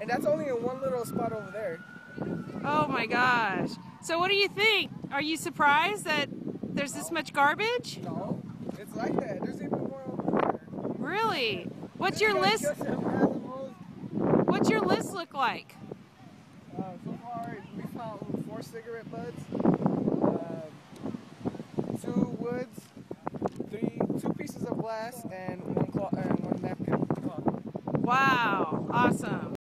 And that's only in one little spot over there. Oh my gosh. So what do you think? Are you surprised that there's this much garbage? No, it's like that. There's even more over there. Really? What's your list? What's your list look like? So far, we found 4 cigarette butts, 2 woods, 2 pieces of glass, and 1 napkin. Wow, awesome.